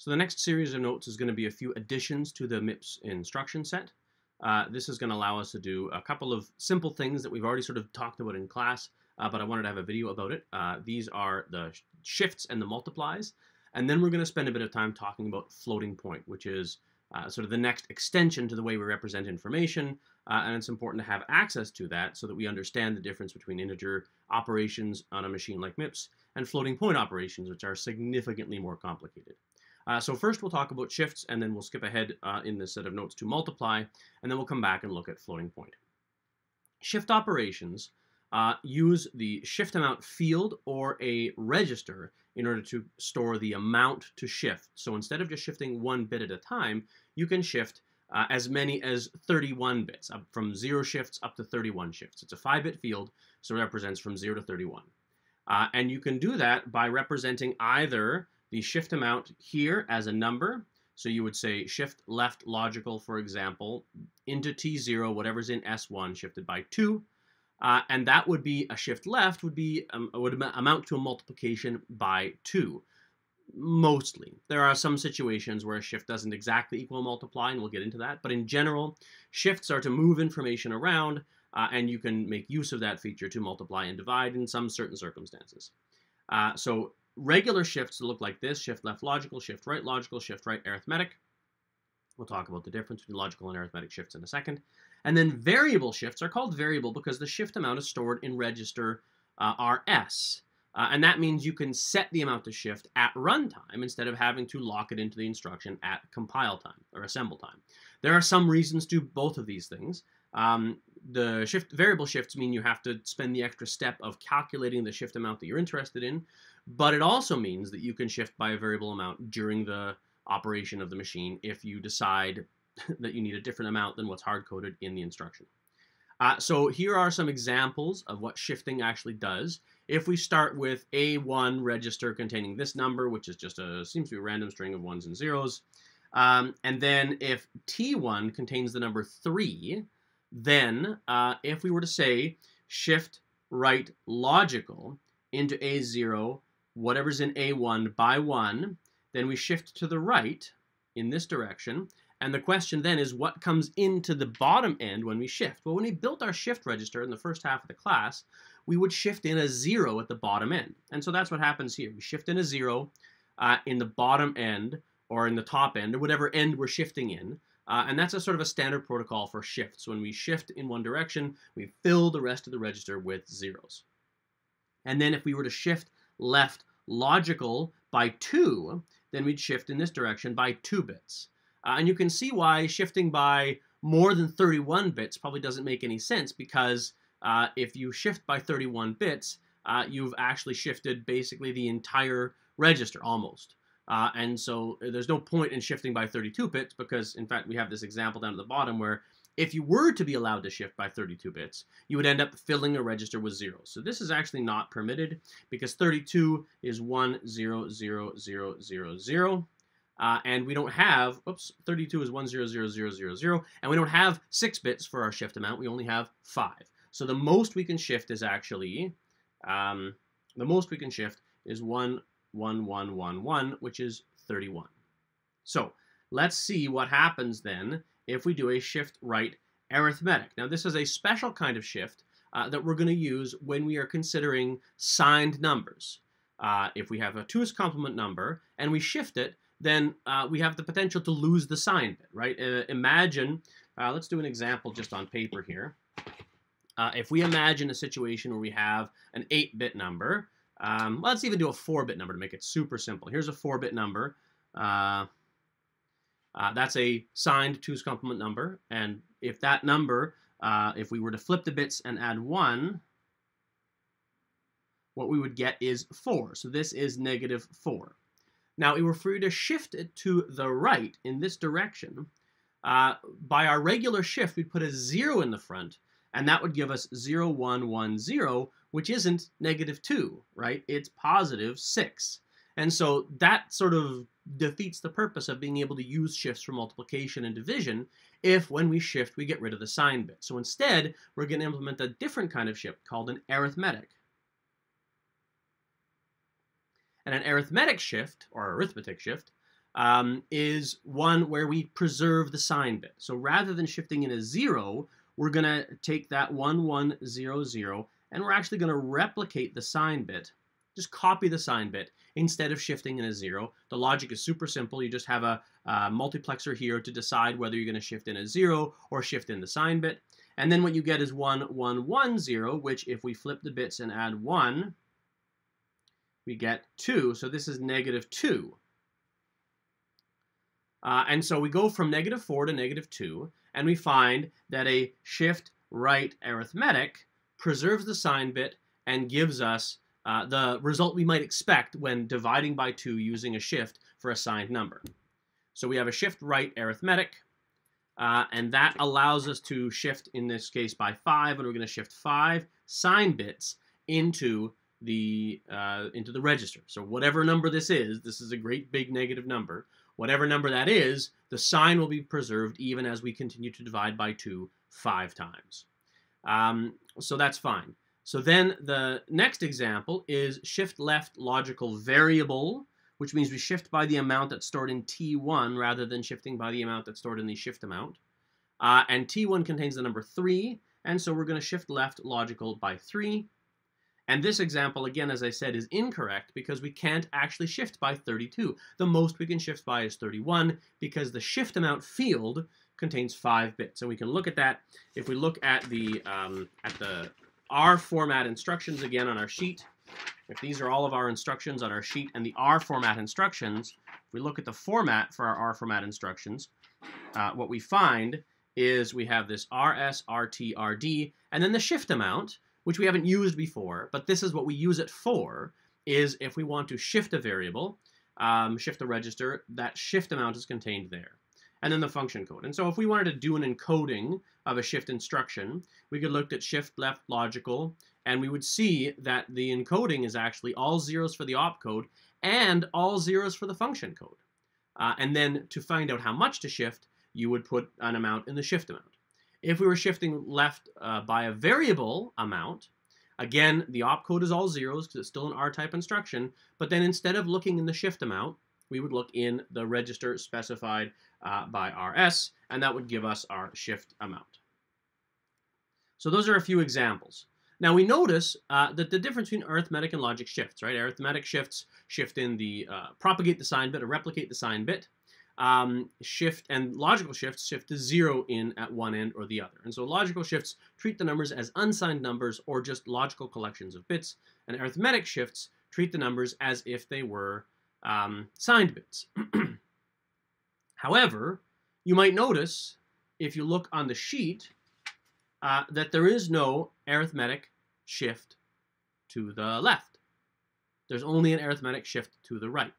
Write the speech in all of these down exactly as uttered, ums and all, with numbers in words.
So the next series of notes is going to be a few additions to the MIPS instruction set. Uh, this is going to allow us to do a couple of simple things that we've already sort of talked about in class, uh, but I wanted to have a video about it. Uh, these are the shifts and the multiplies, and then we're going to spend a bit of time talking about floating point, which is uh, sort of the next extension to the way we represent information, uh, and it's important to have access to that so that we understand the difference between integer operations on a machine like MIPS and floating point operations, which are significantly more complicated. Uh, so first we'll talk about shifts, and then we'll skip ahead uh, in this set of notes to multiply, and then we'll come back and look at floating point. Shift operations uh, use the shift amount field or a register in order to store the amount to shift. So instead of just shifting one bit at a time, you can shift uh, as many as thirty-one bits, up from zero shifts up to thirty-one shifts. It's a five bit field, so it represents from zero to thirty-one. Uh, and you can do that by representing either the shift amount here as a number, so you would say shift left logical, for example, into T zero, whatever's in S one, shifted by two, uh, and that would be a shift left would be um, would amount to a multiplication by two, mostly. There are some situations where a shift doesn't exactly equal multiply, and we'll get into that, but in general, shifts are to move information around, uh, and you can make use of that feature to multiply and divide in some certain circumstances. Uh, so regular shifts look like this: shift left logical, shift right logical, shift right arithmetic. We'll talk about the difference between logical and arithmetic shifts in a second. And then variable shifts are called variable because the shift amount is stored in register uh, R S. Uh, and that means you can set the amount to shift at runtime instead of having to lock it into the instruction at compile time or assemble time. There are some reasons to both of these things. Um, the shift variable shifts mean you have to spend the extra step of calculating the shift amount that you're interested in, but it also means that you can shift by a variable amount during the operation of the machine if you decide that you need a different amount than what's hard-coded in the instruction. Uh, so here are some examples of what shifting actually does. If we start with A one register containing this number, which is just a seems to be a random string of ones and zeros, um, and then if T one contains the number three, then uh, if we were to say shift right logical into A zero, whatever's in A one by one, then we shift to the right in this direction. And the question then is what comes into the bottom end when we shift? Well, when we built our shift register in the first half of the class, we would shift in a zero at the bottom end. And so that's what happens here. We shift in a zero uh, in the bottom end or in the top end or whatever end we're shifting in. Uh, and that's a sort of a standard protocol for shifts. When we shift in one direction, we fill the rest of the register with zeros. And then if we were to shift left logical by two, then we'd shift in this direction by two bits. Uh, and you can see why shifting by more than thirty-one bits probably doesn't make any sense, because uh, if you shift by thirty-one bits, uh, you've actually shifted basically the entire register almost. Uh, and so there's no point in shifting by thirty-two bits because, in fact, we have this example down at the bottom where if you were to be allowed to shift by thirty-two bits, you would end up filling a register with zeros. So this is actually not permitted because thirty-two is one zero zero zero zero zero, uh, and we don't have, oops, thirty-two is one zero zero zero zero zero, and we don't have six bits for our shift amount. We only have five. So the most we can shift is actually, um, the most we can shift is one. one, one, one, one, which is thirty-one. So let's see what happens then if we do a shift right arithmetic. Now this is a special kind of shift uh, that we're going to use when we are considering signed numbers. Uh, if we have a two's complement number and we shift it, then uh, we have the potential to lose the sign bit, right? Uh, imagine, uh, let's do an example just on paper here. Uh, if we imagine a situation where we have an eight bit number, Um, let's even do a four bit number to make it super simple. Here's a four bit number. Uh, uh, that's a signed two's complement number. And if that number, uh, if we were to flip the bits and add one, what we would get is four. So this is negative four. Now, if we were free to shift it to the right in this direction, uh, by our regular shift, we'd put a zero in the front, and that would give us zero one one zero, which isn't negative two, right? It's positive six. And so that sort of defeats the purpose of being able to use shifts for multiplication and division if when we shift, we get rid of the sign bit. So instead, we're going to implement a different kind of shift called an arithmetic. And an arithmetic shift, or arithmetic shift, um, is one where we preserve the sign bit. So rather than shifting in a zero, we're going to take that one, one, zero, zero, and we're actually going to replicate the sign bit, just copy the sign bit instead of shifting in a zero. The logic is super simple. You just have a, a multiplexer here to decide whether you're going to shift in a zero or shift in the sign bit. And then what you get is one, one, one, zero, which if we flip the bits and add one, we get two. So this is negative two. Uh, and so we go from negative four to negative two, and we find that a shift right arithmetic preserves the sign bit and gives us uh, the result we might expect when dividing by two using a shift for a signed number. So we have a shift right arithmetic. Uh, and that allows us to shift, in this case, by five, and we're going to shift five sign bits into the uh, into the register. So whatever number this is, this is a great big negative number. Whatever number that is, the sign will be preserved even as we continue to divide by two five times. Um, so that's fine. So then the next example is shift left logical variable, which means we shift by the amount that's stored in T one rather than shifting by the amount that's stored in the shift amount. Uh, and T one contains the number three, and so we're going to shift left logical by three. And this example, again, as I said, is incorrect because we can't actually shift by thirty-two. The most we can shift by is thirty-one because the shift amount field contains five bits. And we can look at that. If we look at the, um, at the R format instructions again on our sheet, if these are all of our instructions on our sheet and the R format instructions, if we look at the format for our R format instructions, uh, what we find is we have this R S, R T, R D, and then the shift amount, which we haven't used before, but this is what we use it for, is if we want to shift a variable, um, shift a register, that shift amount is contained there. And then the function code. And so if we wanted to do an encoding of a shift instruction, we could look at shift left logical, and we would see that the encoding is actually all zeros for the opcode and all zeros for the function code. Uh, and then to find out how much to shift, you would put an amount in the shift amount. If we were shifting left uh, by a variable amount, again, the opcode is all zeros because it's still an R-type instruction, but then instead of looking in the shift amount, we would look in the register specified uh, by R S, and that would give us our shift amount. So those are a few examples. Now we notice uh, that the difference between arithmetic and logic shifts, right? Arithmetic shifts shift in the uh, propagate the sign bit or replicate the sign bit. Um, shift and logical shifts shift to zero in at one end or the other. And so logical shifts treat the numbers as unsigned numbers or just logical collections of bits, and arithmetic shifts treat the numbers as if they were um, signed bits. However, you might notice if you look on the sheet uh, that there is no arithmetic shift to the left. There's only an arithmetic shift to the right.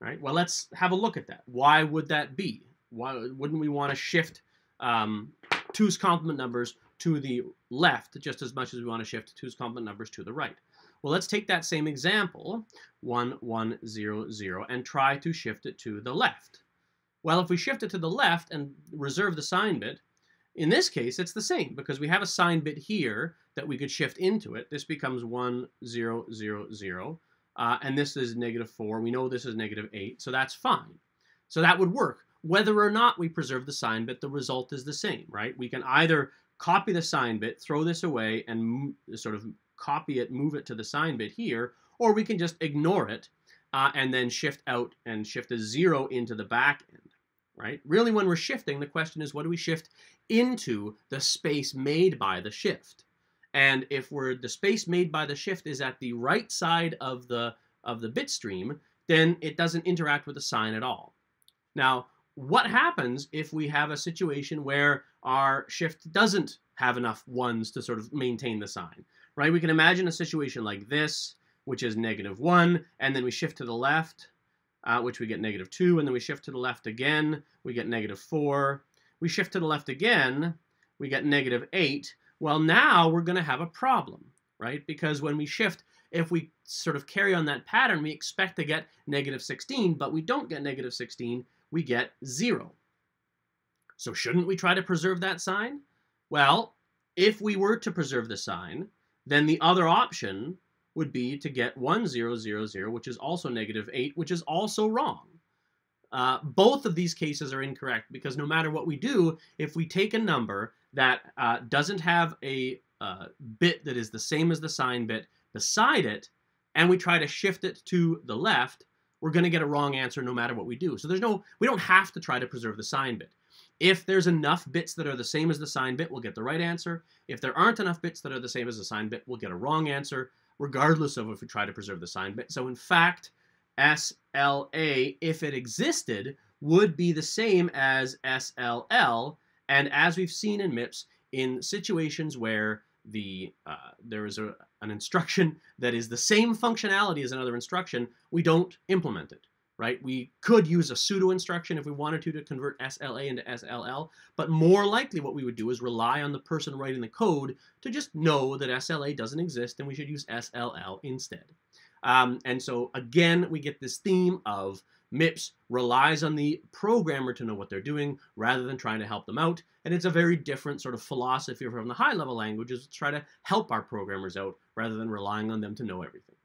Right? Well, let's have a look at that. Why would that be? Why wouldn't we want to shift um, two's complement numbers to the left just as much as we want to shift two's complement numbers to the right? Well, let's take that same example, one, one, zero, zero, and try to shift it to the left. Well, if we shift it to the left and reserve the sign bit, in this case, it's the same because we have a sign bit here that we could shift into it. This becomes one, zero, zero, zero, uh, and this is negative four. We know this is negative eight, so that's fine. So that would work. Whether or not we preserve the sign bit, the result is the same, right? We can either copy the sign bit, throw this away, and sort of copy it, move it to the sign bit here, or we can just ignore it uh, and then shift out and shift a zero into the back end, right? Really, when we're shifting, the question is, what do we shift into the space made by the shift? And if we're the space made by the shift is at the right side of the of the bit stream, then it doesn't interact with the sign at all. Now, what happens if we have a situation where our shift doesn't have enough ones to sort of maintain the sign? Right, we can imagine a situation like this, which is negative one, and then we shift to the left, uh, which we get negative two, and then we shift to the left again, we get negative four. We shift to the left again, we get negative eight. Well, now we're going to have a problem, right? Because when we shift, if we sort of carry on that pattern, we expect to get negative sixteen, but we don't get negative sixteen, we get zero. So shouldn't we try to preserve that sign? Well, if we were to preserve the sign, then the other option would be to get one, zero, zero, zero, which is also negative eight, which is also wrong. Uh, both of these cases are incorrect because no matter what we do, if we take a number that uh, doesn't have a uh, bit that is the same as the sign bit beside it, and we try to shift it to the left, we're going to get a wrong answer no matter what we do. So there's no, we don't have to try to preserve the sign bit. If there's enough bits that are the same as the sign bit, we'll get the right answer. If there aren't enough bits that are the same as the sign bit, we'll get a wrong answer, regardless of if we try to preserve the sign bit. So in fact, S L A, if it existed, would be the same as S L L. And as we've seen in MIPS, in situations where the uh, there is a, an instruction that is the same functionality as another instruction, we don't implement it, right? We could use a pseudo instruction if we wanted to to convert S L A into S L L, but more likely what we would do is rely on the person writing the code to just know that S L A doesn't exist and we should use S L L instead. Um, and so again, we get this theme of MIPS relies on the programmer to know what they're doing rather than trying to help them out. And it's a very different sort of philosophy from the high-level languages to try to help our programmers out rather than relying on them to know everything.